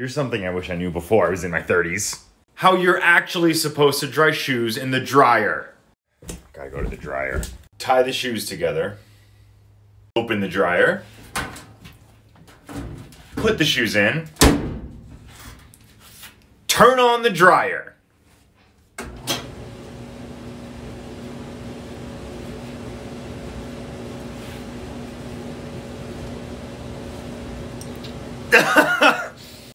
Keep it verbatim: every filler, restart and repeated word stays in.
Here's something I wish I knew before I was in my thirties. How you're actually supposed to dry shoes in the dryer. Gotta go to the dryer. Tie the shoes together. Open the dryer. Put the shoes in. Turn on the dryer.